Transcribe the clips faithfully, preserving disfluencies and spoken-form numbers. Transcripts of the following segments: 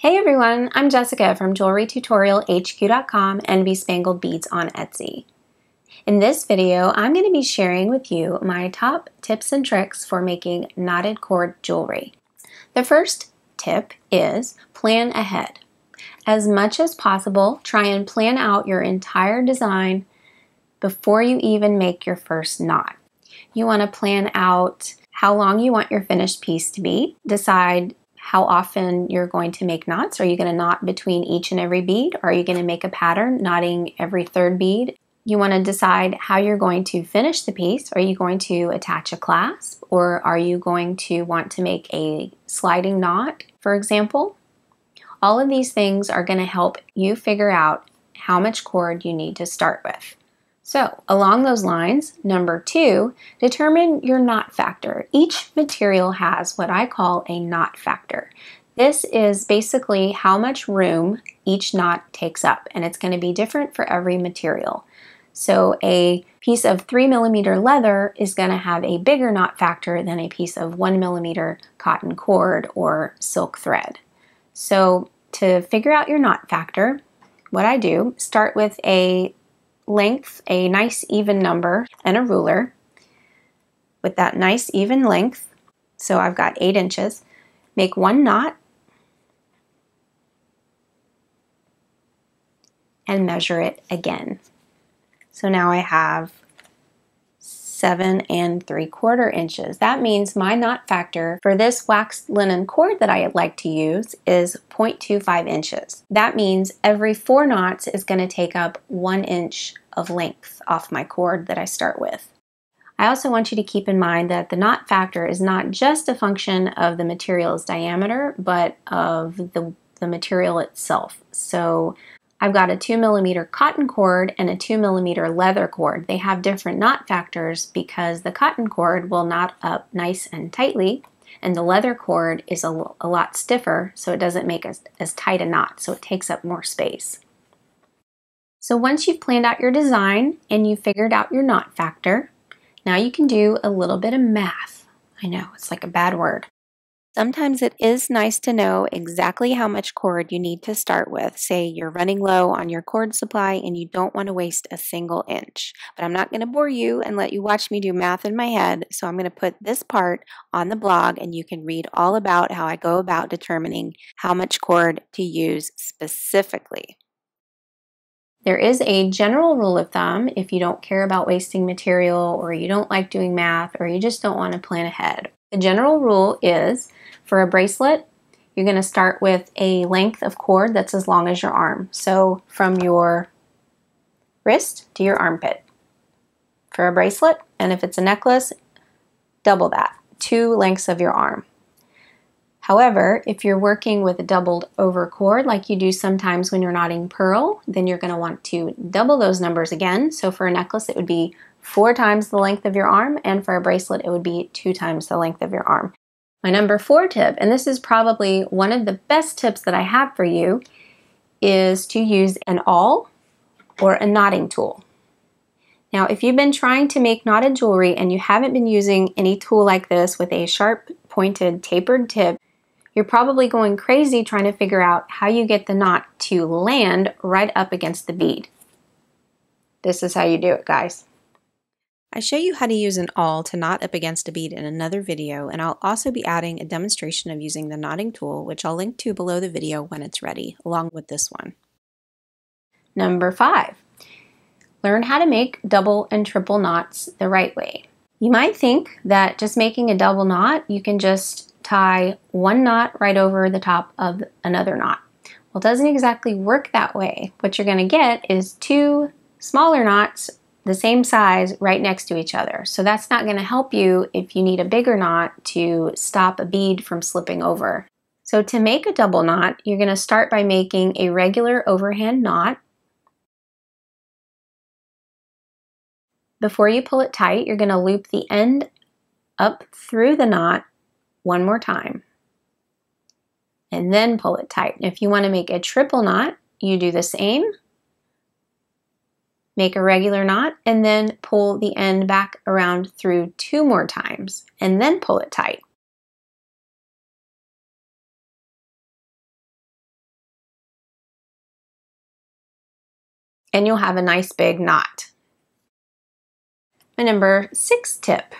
Hey everyone, I'm Jessica from Jewelry Tutorial H Q dot com and Bespangled Beads on Etsy. In this video, I'm going to be sharing with you my top tips and tricks for making knotted cord jewelry. The first tip is plan ahead. As much as possible, try and plan out your entire design before you even make your first knot. You want to plan out how long you want your finished piece to be, decide how often you're going to make knots. Are you going to knot between each and every bead? Or are you going to make a pattern, knotting every third bead? You want to decide how you're going to finish the piece. Are you going to attach a clasp? Or are you going to want to make a sliding knot, for example? All of these things are going to help you figure out how much cord you need to start with. So along those lines, number two, determine your knot factor. Each material has what I call a knot factor. This is basically how much room each knot takes up, and it's going to be different for every material. So a piece of three millimeter leather is going to have a bigger knot factor than a piece of one millimeter cotton cord or silk thread. So to figure out your knot factor, what I do, start with a length, a nice even number, and a ruler. With that nice even length, so I've got eight inches, make one knot and measure it again. So now I have seven and three quarter inches. That means my knot factor for this waxed linen cord that I like to use is zero point two five inches. That means every four knots is going to take up one inch of length off my cord that I start with. I also want you to keep in mind that the knot factor is not just a function of the material's diameter, but of the, the material itself. So I've got a two millimeter cotton cord and a two millimeter leather cord. They have different knot factors because the cotton cord will knot up nice and tightly, and the leather cord is a, a lot stiffer, so it doesn't make as, as tight a knot, so it takes up more space. So once you've planned out your design and you've figured out your knot factor, now you can do a little bit of math. I know, it's like a bad word. Sometimes it is nice to know exactly how much cord you need to start with. Say you're running low on your cord supply and you don't want to waste a single inch. But I'm not going to bore you and let you watch me do math in my head, so I'm going to put this part on the blog and you can read all about how I go about determining how much cord to use specifically. There is a general rule of thumb if you don't care about wasting material, or you don't like doing math, or you just don't want to plan ahead. The general rule is, for a bracelet, you're going to start with a length of cord that's as long as your arm. So from your wrist to your armpit for a bracelet, and if it's a necklace, double that, two lengths of your arm. However, if you're working with a doubled over cord like you do sometimes when you're knotting pearl, then you're going to want to double those numbers again. So for a necklace, it would be four times the length of your arm, and for a bracelet it would be two times the length of your arm. My number four tip, and this is probably one of the best tips that I have for you, is to use an awl or a knotting tool. Now if you've been trying to make knotted jewelry and you haven't been using any tool like this with a sharp pointed tapered tip, you're probably going crazy trying to figure out how you get the knot to land right up against the bead. This is how you do it, guys. I show you how to use an awl to knot up against a bead in another video, and I'll also be adding a demonstration of using the knotting tool, which I'll link to below the video when it's ready, along with this one. Number five, learn how to make double and triple knots the right way. You might think that just making a double knot, you can just tie one knot right over the top of another knot. Well, it doesn't exactly work that way. What you're going to get is two smaller knots the same size right next to each other. So that's not going to help you if you need a bigger knot to stop a bead from slipping over. So to make a double knot, you're going to start by making a regular overhand knot. Before you pull it tight, you're going to loop the end up through the knot one more time and then pull it tight. If you want to make a triple knot, you do the same. Make a regular knot and then pull the end back around through two more times and then pull it tight. and you'll have a nice big knot. My number six tip,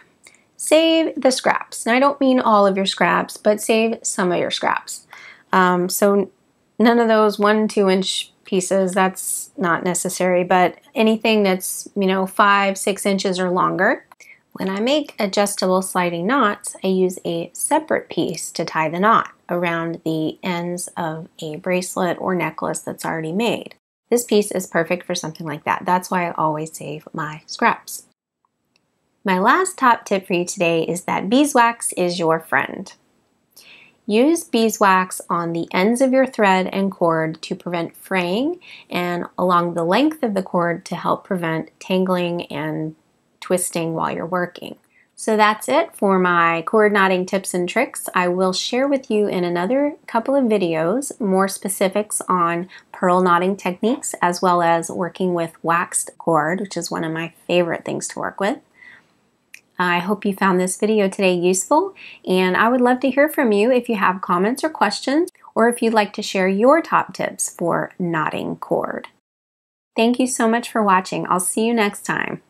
save the scraps. And I don't mean all of your scraps, but save some of your scraps. Um, so none of those one, two inch pieces, that's not necessary, but anything that's, you know, five, six inches or longer. When I make adjustable sliding knots, I use a separate piece to tie the knot around the ends of a bracelet or necklace that's already made. This piece is perfect for something like that. That's why I always save my scraps. My last top tip for you today is that beeswax is your friend. Use beeswax on the ends of your thread and cord to prevent fraying, and along the length of the cord to help prevent tangling and twisting while you're working. So that's it for my cord knotting tips and tricks. I will share with you in another couple of videos more specifics on pearl knotting techniques, as well as working with waxed cord, which is one of my favorite things to work with. I hope you found this video today useful, and I would love to hear from you if you have comments or questions, or if you'd like to share your top tips for knotting cord. Thank you so much for watching. I'll see you next time.